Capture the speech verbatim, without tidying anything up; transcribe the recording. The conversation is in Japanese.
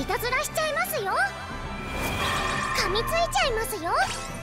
いたずらしちゃいますよ。噛みついちゃいますよ。